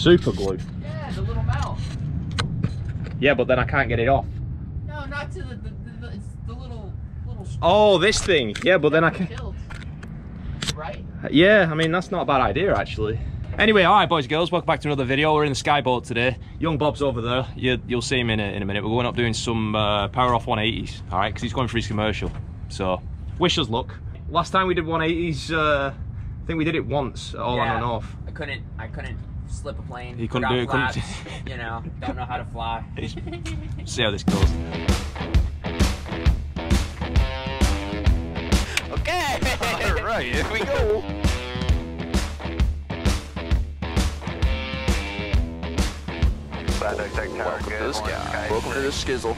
Super glue. Yeah, the little mouth. Yeah, but then I can't get it off. No, not to the it's the little oh, this thing. Yeah, but then I can. Killed. Right? Yeah, I mean, that's not a bad idea, actually. Anyway, all right, boys and girls, welcome back to another video. We're in the sky boat today. Young Bob's over there. You'll see him in a minute. We're going up doing some power off 180s, all right? Because he's going for his commercial. So, wish us luck. Last time we did 180s, I think we did it once, all yeah, on and off. I couldn't slip a plane. He couldn't do it, flaps, couldn't. You know, don't know how to fly. See how this goes. Okay, all right, here we go. Welcome to the sky. Welcome to the skizzle.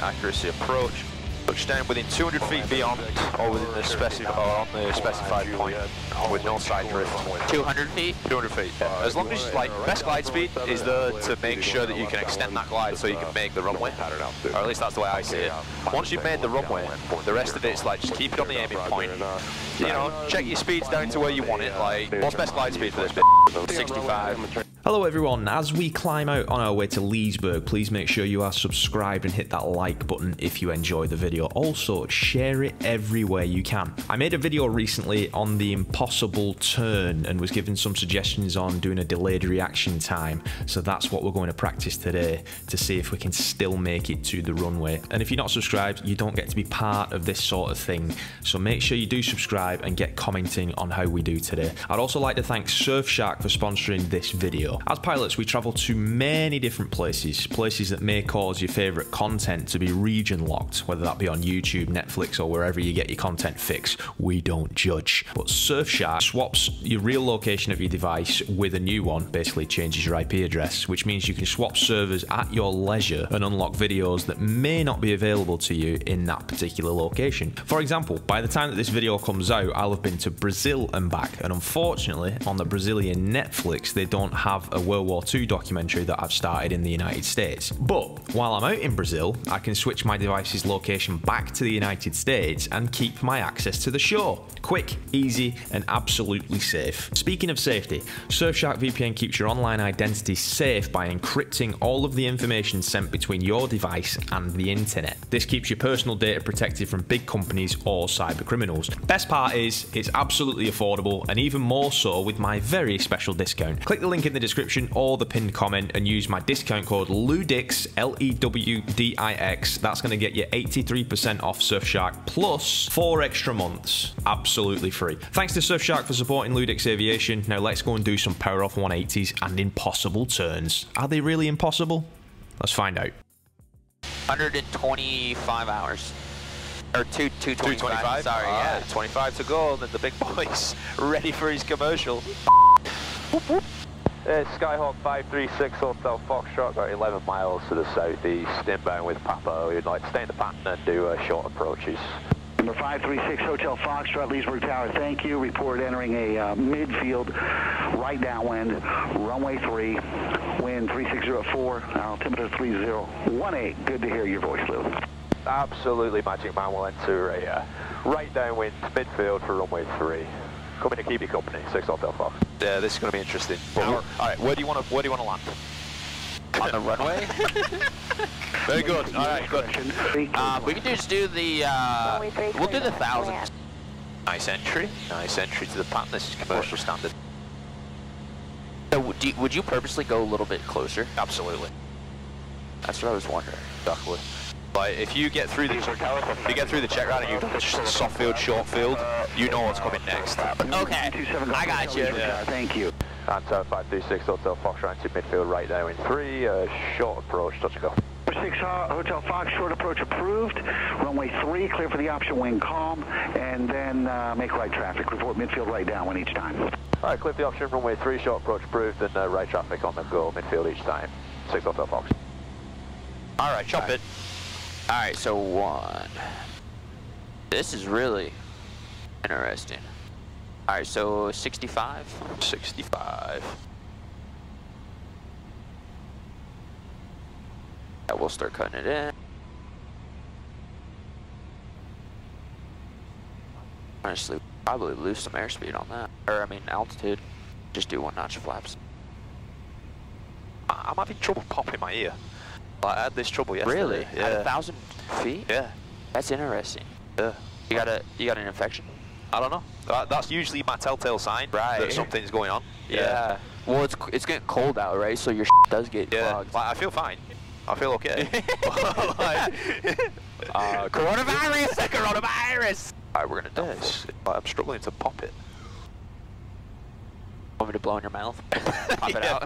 Accuracy approach, but stand within 200 feet beyond or within the specified on the specified point with no side drift. 200 feet? 200 feet. Yeah. As long as like best glide speed is there to make sure that you can extend that glide so you can make the runway. Or at least that's the way I see it. Once you've made the runway, the rest of it's like just keep it on the aiming point. You know, check your speeds down to where you want it. Like what's best glide speed for this bit? 65. Hello everyone, as we climb out on our way to Leesburg, please make sure you are subscribed and hit that like button if you enjoy the video. Also, share it everywhere you can. I made a video recently on the impossible turn and was given some suggestions on doing a delayed reaction time. So that's what we're going to practice today to see if we can still make it to the runway. And if you're not subscribed, you don't get to be part of this sort of thing. So make sure you do subscribe and get commenting on how we do today. I'd also like to thank Surfshark for sponsoring this video. As pilots, we travel to many different places that may cause your favourite content to be region locked, whether that be on YouTube, Netflix, or wherever you get your content fix. We don't judge. But Surfshark swaps your real location of your device with a new one, basically changes your IP address, which means you can swap servers at your leisure and unlock videos that may not be available to you in that particular location. For example, by the time that this video comes out, I'll have been to Brazil and back, and unfortunately, on the Brazilian Netflix, they don't have a World War II documentary that I've started in the United States. But while I'm out in Brazil, I can switch my device's location back to the United States and keep my access to the show. Quick, easy, and absolutely safe. Speaking of safety, Surfshark VPN keeps your online identity safe by encrypting all of the information sent between your device and the internet. This keeps your personal data protected from big companies or cyber criminals. Best part is, it's absolutely affordable, and even more so with my very special discount. Click the link in the description or the pinned comment and use my discount code LewDix, L-E-W-D-I-X. That's going to get you 83% off Surfshark plus 4 extra months absolutely free. Thanks to Surfshark for supporting LewDix Aviation. Now let's go and do some power off 180s and impossible turns. Are they really impossible? Let's find out. 125 hours. Or 225, sorry, yeah. 25 to go, then the big boy's ready for his commercial. Skyhawk 536 Hotel Foxtrot, about 11 miles to the southeast, inbound with Papa. We'd like to stay in the pattern and do short approaches. Number 536 Hotel Foxtrot, Leesburg Tower, thank you. Report entering a midfield, right downwind, runway 3, wind 3604, altimeter 3018. Good to hear your voice, Lou. Absolutely, Magic Man, will enter a right downwind, midfield for runway 3. Coming to keep you company, 6 Hotel Fox. Yeah, this is going to be interesting. All right, where do you want to land? On the runway. Very good. All right, good. We can just do the. We'll do the 1000. Nice entry. Nice entry to the pattern. This is commercial standard. So, would you purposely go a little bit closer? Absolutely. That's what I was wondering. Duckwood. Like, if you get through the check round and you soft field, short field, you know what's coming next. Okay, I got you. Yeah. Thank you. Anto 536 Hotel Foxtrot to midfield right now in 3, short approach, touch and go. 6 Hotel Fox, short approach approved, runway 3, clear for the option wing calm, and then make right traffic, report midfield right downwind each time. Alright, clear for the option runway 3, short approach approved, and right traffic on the go, midfield each time, 6 Hotel Fox. Alright, chop it. Alright, so 1. This is really interesting. Alright, so 65? 65. I will start cutting it in. Honestly, probably lose some airspeed on that, or I mean altitude. Just do one notch flaps. I'm having trouble popping my ear. I had this trouble yesterday. Really? Yeah. At 1,000 feet? Yeah. That's interesting. Yeah. You got an infection? I don't know. That's usually my telltale sign that something's going on. Yeah. Well, it's getting cold out, right? So your does get clogged. Like, I feel fine. I feel okay. Coronavirus! Coronavirus! Alright, we're gonna dump this. I'm struggling to pop it. Want me to blow in your mouth? Pop it out.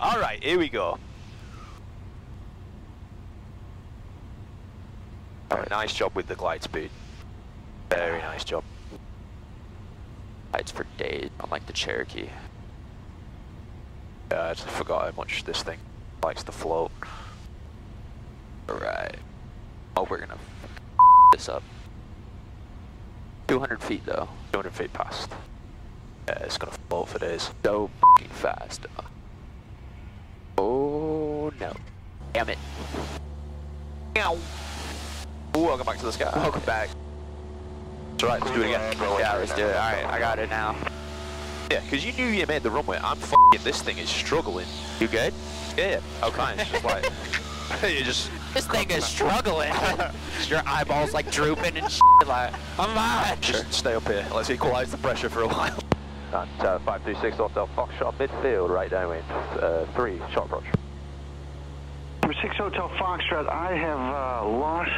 Alright, here we go. Alright, nice job with the glide speed. Very nice job. Glides for days, unlike the Cherokee. Yeah, I just forgot how much this thing likes to float. Alright. Oh, we're gonna f this up. 200 feet though. 200 feet past. Yeah, it's gonna float for days. So f***ing fast. Oh no. Damn it. Ow. Ooh, welcome back to the sky. Welcome back. That's right, let's do it again. Yeah, let's do it. Alright, I got it now. Yeah, because you knew you made the runway. I'm f***ing, this thing is struggling. You good? Yeah, yeah. Okay. It's just like, you just... This thing is struggling. Your eyeballs like drooping and shit like, I'm not. Just stay up here. Let's equalize the pressure for a while. And 526 Hotel Foxtrot midfield right now in 3, shot approach. 6 Hotel Foxtrot, I have lost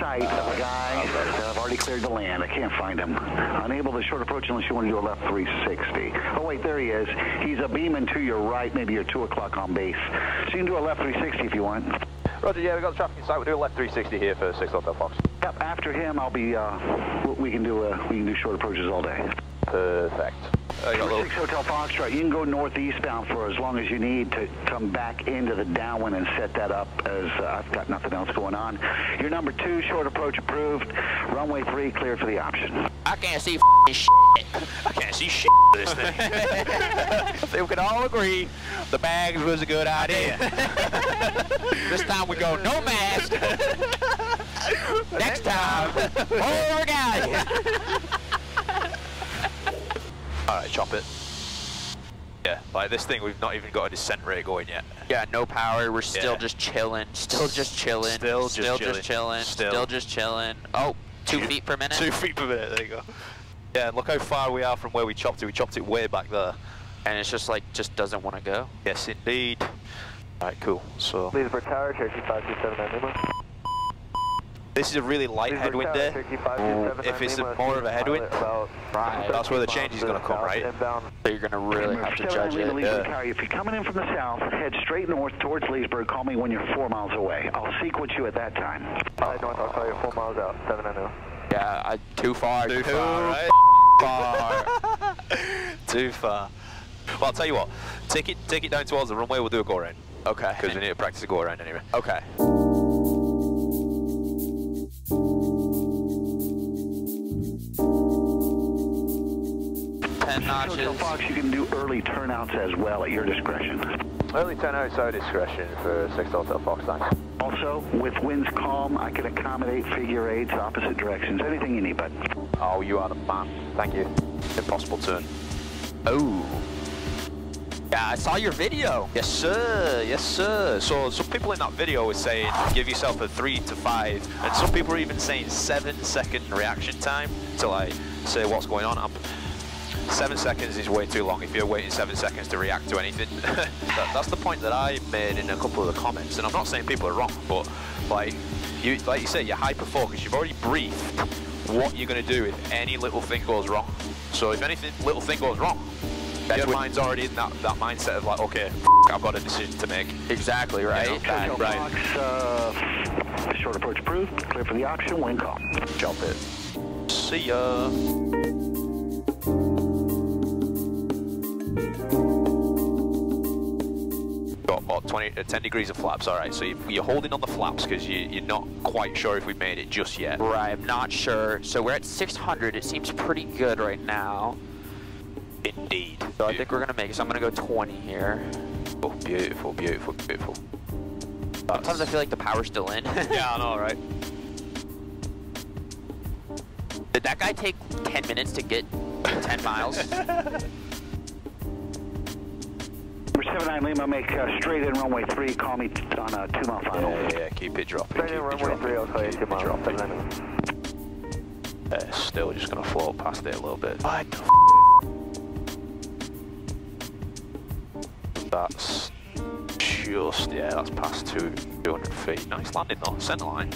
sight of a guy that I've already cleared the land. I can't find him. Unable to short approach unless you want to do a left 360. Oh wait, there he is. He's a beaming to your right, maybe your 2 o'clock on base. So you can do a left 360 if you want. Roger, yeah, we've got the traffic in sight. We'll do a left 360 here for 6 Hotel Foxtrot. Yep, after him I'll be, we can do short approaches all day. Perfect. 6 Hotel Foxtrot, you can go northeastbound for as long as you need to come back into the downwind and set that up as I've got nothing else going on. Your number 2, short approach approved. Runway 3, clear for the option. I can't see f***ing shit. I can't see shit for this thing. I think we can all agree the bags was a good idea. This time we go no mask. Next time, oh my God. Alright, chop it. Yeah, like this thing, we've not even got a descent rate going yet. Yeah, no power, we're still just chilling, still just chilling. Oh, 2 feet per minute? 2 feet per minute, there you go. Yeah, and look how far we are from where we chopped it way back there. And it's just like, just doesn't want to go? Yes, indeed. Alright, cool, so... Leesburg Tower, Cherokee 527. This is a really light headwind day. If it's more of a headwind, that's where the change is going to come, right? So you're going to really have to judge it. If you're coming in from the south, head straight north towards Leesburg. Call me when you're 4 miles away. I'll sequence you at that time. North, I'll call you 4 miles out, 790. Yeah, too far. Too far, right? Too far. Well, I'll tell you what. Take it down towards the runway. We'll do a go around. Okay. Because we need to practice a go around anyway. Okay. Hotel Fox, you can do early turnouts as well at your discretion. Early turnouts at discretion for 6 Hotel Fox, thanks. Also, with winds calm, I can accommodate figure eights, opposite directions, anything you need, bud. Oh, you are the man. Thank you. Impossible turn. Oh. Yeah, I saw your video. Yes, sir. Yes, sir. So some people in that video were saying, give yourself a 3 to 5, and some people are even saying 7-second reaction time till I say what's going on. 7 seconds is way too long if you're waiting 7 seconds to react to anything. That's the point that I made in a couple of the comments, and I'm not saying people are wrong, but like you say, you're hyper-focused. You've already briefed what you're going to do if any little thing goes wrong. So if anything little thing goes wrong, your mind's already in that mindset of like, okay, I've got a decision to make. Exactly, right? You know, Fox, short approach approved, clear for the option, wind call. Jump it. See ya. Got about 10 degrees of flaps, alright, so you're holding on the flaps because you're not quite sure if we've made it just yet. Right, I'm not sure. So we're at 600, it seems pretty good right now. Indeed. So I think we're going to make it, so I'm going to go 20 here. Beautiful, beautiful, beautiful, beautiful. Sometimes I feel like the power's still in. Yeah, I know, right? Did that guy take 10 minutes to get 10 miles? Number 79 Lima, make straight in runway 3, call me on a 2 mile final. Yeah, keep it dropping. Straight in runway 3, I'll call you 2 miles. Still just gonna float past it a little bit. What the f? That's just, yeah, that's past 200 feet. Nice landing though, center line.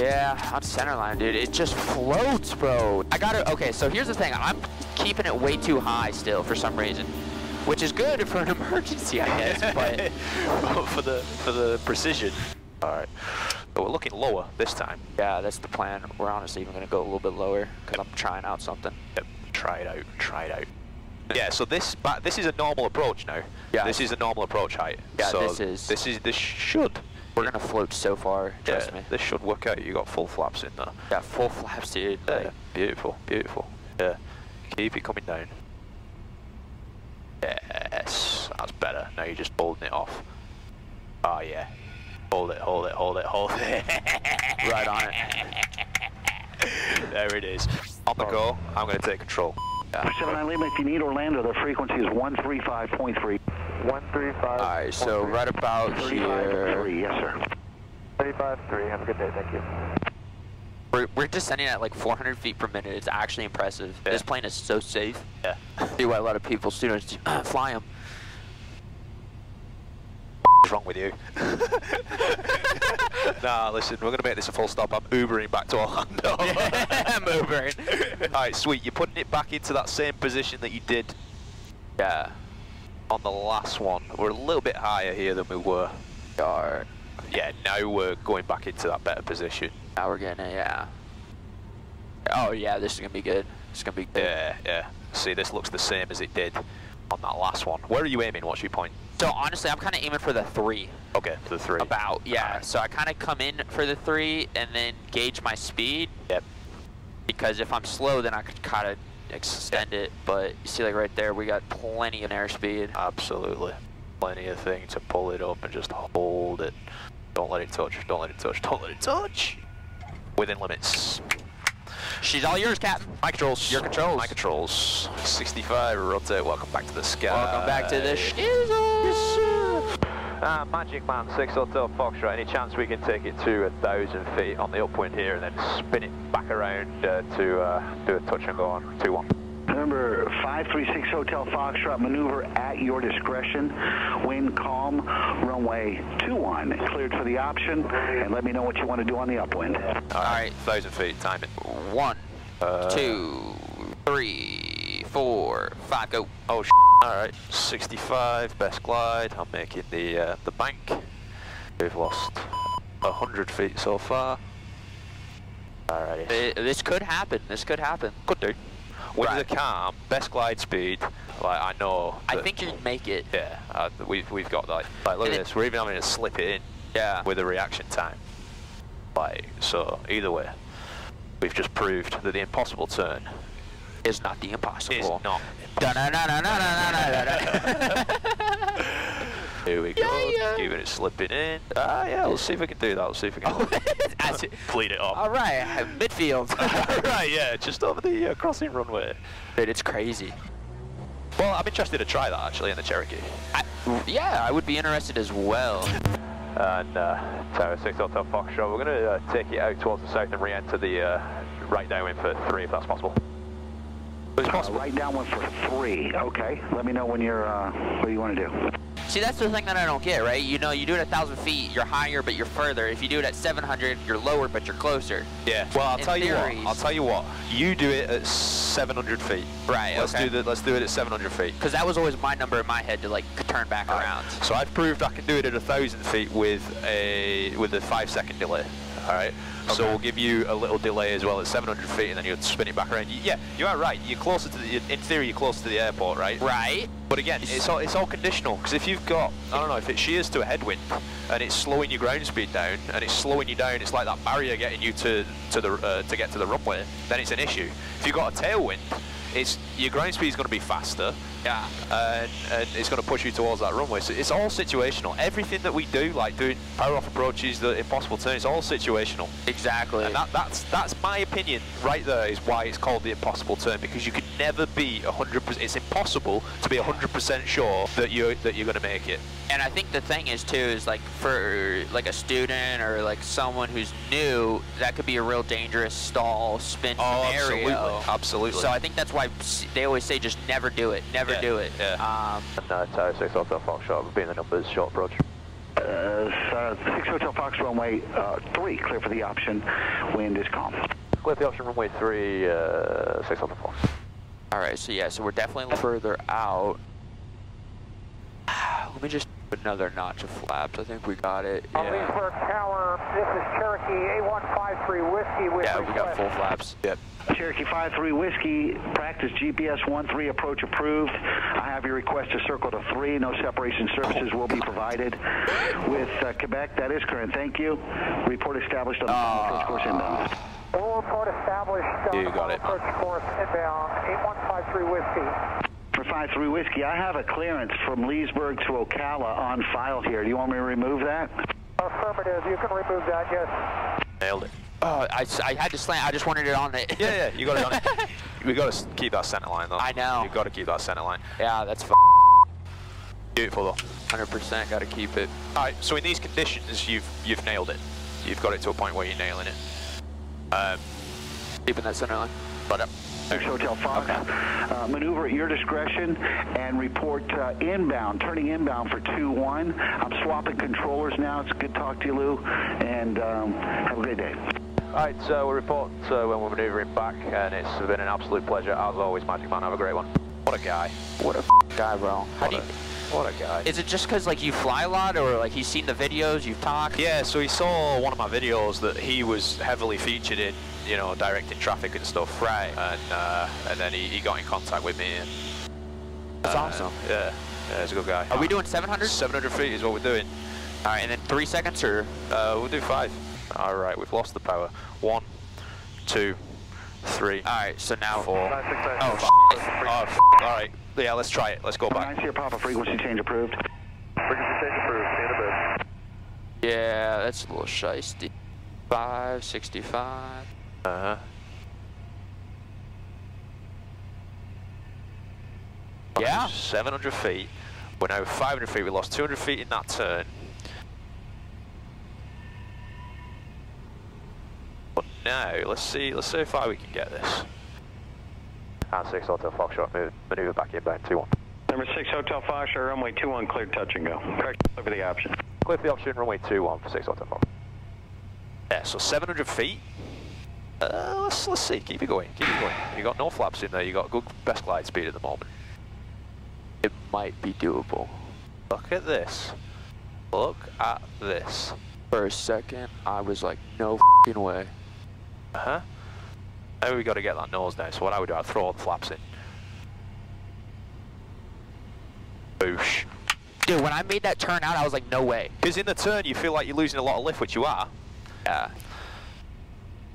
Yeah, on center line, dude. It just floats, bro. I got it. Okay, so here's the thing. I'm keeping it way too high still for some reason, which is good for an emergency, I guess. But for the precision. All right. But we're looking lower this time. Yeah, that's the plan. We're honestly even going to go a little bit lower because I'm trying out something. Yep. Try it out. Try it out. Yeah. So this is a normal approach now. Yeah. This is a normal approach height. Yeah. So this should. We're gonna float so far, trust me. This should work out. You got full flaps in there. Yeah, full flaps, dude. Yeah, like, beautiful, beautiful. Yeah, keep it coming down. Yes, that's better. Now you're just holding it off. Oh yeah, hold it, hold it, hold it, hold it. Right on it. There it is. On the go. I'm gonna take control. Yeah. 79 Lima, if you need Orlando, the frequency is 135.3. 135. All right, so right about here. 3, yes, sir. 35.3. Have a good day. Thank you. We're descending at like 400 feet per minute. It's actually impressive. Yeah. This plane is so safe. Yeah. See why a lot of people, students, fly them. What's wrong with you? Nah, listen, we're gonna make this a full stop. I'm Ubering back to Orlando. Yeah, I'm Ubering. All right, sweet. You're putting it back into that same position that you did. Yeah. On the last one, we're a little bit higher here than we were. Alright. Yeah, now we're going back into that better position. Now we're getting it, yeah. Oh yeah, this is gonna be good. It's gonna be good. Yeah, yeah. See, this looks the same as it did on that last one. Where are you aiming? What's your point? So honestly, I'm kind of aiming for the 3. Okay, for the 3. About, yeah. Right. So I kind of come in for the 3 and then gauge my speed. Yep. Because if I'm slow, then I could kind of extend it, but you see like right there we got plenty of airspeed. Absolutely. Plenty of thing to pull it up and just hold it. Don't let it touch, don't let it touch, don't let it touch. Within limits. She's all yours, Captain. My controls. Your controls. My controls. 65, rotate, welcome back to the sky. Welcome back to the Magic Man, 6 Hotel Foxtrot, any chance we can take it to 1,000 feet on the upwind here and then spin it back around to do a touch and go on 2-1. Number 536 Hotel Foxtrot, maneuver at your discretion. Wind calm, runway 21, cleared for the option, and let me know what you want to do on the upwind. Alright, 1,000 feet, time it. 1, 2, 3, 4, 5, go. Oh, alright, 65, best glide. I'm making the bank. We've lost 100 feet so far. Alrighty. This could happen. This could happen. Could do. With the calm, best glide speed. Like I know. I think you'd make it. Yeah. We've got that. Like look at this. We're even having to slip it in. Yeah. With a reaction time. Like so. Either way, we've just proved that the impossible turn. It's not the impossible. It's not. Here we go. Yeah, yeah. Keeping it slipping in. Ah, yeah. We'll see if we can do that. We'll see if we can complete it off. All right, midfield. All right, yeah. Just over the crossing runway. Dude, it's crazy. Well, I'm interested to try that actually in the Cherokee. Yeah, I would be interested as well. And Tower 6 Hotel Foxtrot, we're gonna take it out towards the south and re-enter the right downwind for 3, if that's possible. Right down one for 3. Okay, let me know when you're what you want to do. See, that's the thing that I don't get, right? You know, you do it at 1,000 feet, you're higher but you're further. If you do it at 700, you're lower but you're closer. Yeah. Well, I'll tell you what. I'll tell you what. You do it at 700 feet. Right. Let's do that. Let's do it at 700 feet. Because that was always my number in my head to like turn back around. So I've proved I can do it at 1,000 feet with a 5-second delay. All right. Okay. So we'll give you a little delay as well at 700 feet, and then you'll spin it back around. Yeah, you are right. You're closer to the, in theory, you're closer to the airport, right? Right. But again, it's all conditional, because if you've got, I don't know, if it shears to a headwind, and it's slowing your ground speed down, and it's slowing you down, it's like that barrier getting you to get to the runway, then it's an issue. If you've got a tailwind, it's your ground speed is going to be faster. Yeah. And it's going to push you towards that runway. So it's all situational. Everything that we do, like doing power-off approaches, the impossible turn, it's all situational. Exactly. And that's my opinion right there, is why it's called the impossible turn, because you can never be 100%. It's impossible to be 100% sure that you're going to make it. And I think the thing is too is like for like a student or like someone who's new, that could be a real dangerous stall spin scenario. Absolutely. Absolutely. So I think that's why they always say just never do it. Never do it. Yeah. Tower 6 Hotel Fox Shot, being the numbers, short approach. 6 Hotel Fox, runway 3, clear for the option, wind is calm. Clear for the option, runway 3, 6 Hotel Fox. All right, so yeah, so we're definitely further out. Let me just put another notch of flaps. I think we got it. Yeah. Leesburg Tower, this is Cherokee, A153 Whiskey. With we got full flaps. Yep. Cherokee 53 Whiskey, practice GPS 13, approach approved. I have your request to circle to 3. No separation services will be provided with Quebec. That is current. Thank you. Report established on the approach course inbound. We'll report established on the approach course inbound. 8153 Whiskey. For 53 Whiskey, I have a clearance from Leesburg to Ocala on file here. Do you want me to remove that? Affirmative. You can remove that. Yes. Nailed it. Oh, I had to slant. I just wanted it on it. Yeah, yeah, you got it on it. We got to keep that center line, though. I know. You got to keep that center line. Yeah, that's beautiful, though. 100%, got to keep it. All right. So in these conditions, you've nailed it. You've got it to a point where you're nailing it. Keeping that center line. Right up. Hotel Fox, okay. Maneuver at your discretion and report inbound, turning inbound for 2-1. I'm swapping controllers now. It's good to talk to you, Lou, and have a great day. All right, so we'll report when we're maneuvering back, and it's been an absolute pleasure. As always, Magic Man, have a great one. What a guy. What a guy, bro. What a guy. Is it just because like you fly a lot, or like he's seen the videos, you've talked? Yeah, so he saw one of my videos that he was heavily featured in, you know, directing traffic and stuff. Right. And then he got in contact with me. And, that's awesome. Yeah, yeah, he's a good guy. Are we doing 700? 700 feet is what we're doing. All right, and then 3 seconds, or? We'll do 5. All right, we've lost the power. 1, 2, 3. All right, so now 4. All right. Yeah, let's try it. Let's go back. I see your pop-up. Frequency change approved. Frequency change approved. Standard. Yeah, that's a little shiesty. 565. Uh-huh. Yeah. 700 feet. We're now 500 feet. We lost 200 feet in that turn. But now, let's see how far we can get this. And 6 Hotel Foxtrot, maneuver back inbound, 2-1. Number 6 Hotel Foxtrot, runway 2-1, clear, touch and go. Correct, clear for the option. Clear for the option, runway 2-1 for 6 Hotel Foxtrot. Yeah, so 700 feet. Let's see, keep it going, keep it going. You got no flaps in there, you got good best glide speed at the moment. It might be doable. Look at this. Look at this. For a second, I was like, no f***ing way. Uh-huh. Now we got to get that nose down, so what I would do, I'd throw all the flaps in. Boosh. Dude, when I made that turn out, I was like, no way. Because in the turn, you feel like you're losing a lot of lift, which you are. Yeah.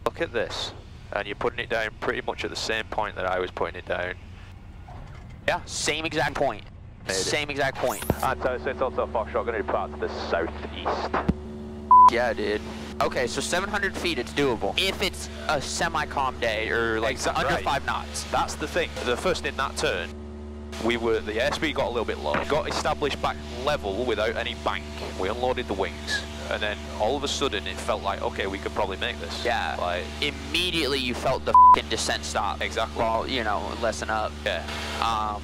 Look at this. And you're putting it down pretty much at the same point that I was putting it down. Yeah, same exact point. Same exact point. Alright, so it's also Foxtrot, going to depart to the southeast. Yeah, dude. Okay, so 700 feet, it's doable. If it's a semi-calm day, or like under 5 knots. That's the thing. The first in that turn, the airspeed got a little bit low. Got established back level without any bank. We unloaded the wings. And then all of a sudden, it felt like, okay, we could probably make this. Yeah. Like, immediately, you felt the f***ing descent stop. Exactly. Well, you know, lessen up. Yeah.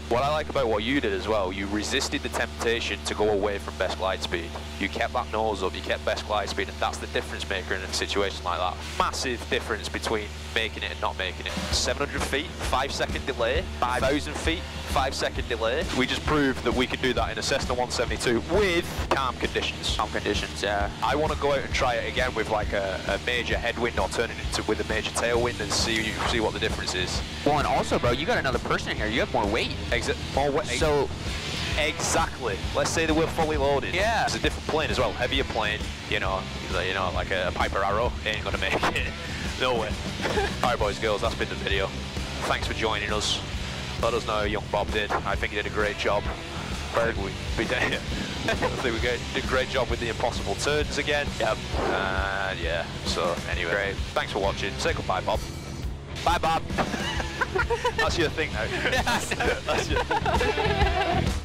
What I like about what you did as well, you resisted the temptation to go away from best glide speed. You kept that nose up, you kept best glide speed, and that's the difference maker in a situation like that. Massive difference between making it and not making it. 700 feet, 5-second delay. 5,000 feet, 5-second delay. We just proved that we could do that in a Cessna 172 with calm conditions. Calm conditions, yeah. I want to go out and try it again with like a major headwind or turn it into with a major tailwind and see what the difference is. Well, and also, bro, you got another person here. You have more weight. More weight. So exactly. Let's say that we're fully loaded. Yeah. It's a different plane as well, heavier plane. You know, like a Piper Arrow ain't gonna make it. No way. All right, boys, girls, that's been the video. Thanks for joining us. let us know. Young Bob did. I think he did a great job. We did a great job with the impossible turns again. Yep. Yeah. So anyway, great. Thanks for watching. Say goodbye, Bob. Bye, Bob. That's your thing now. Yeah, I know. That's your thing.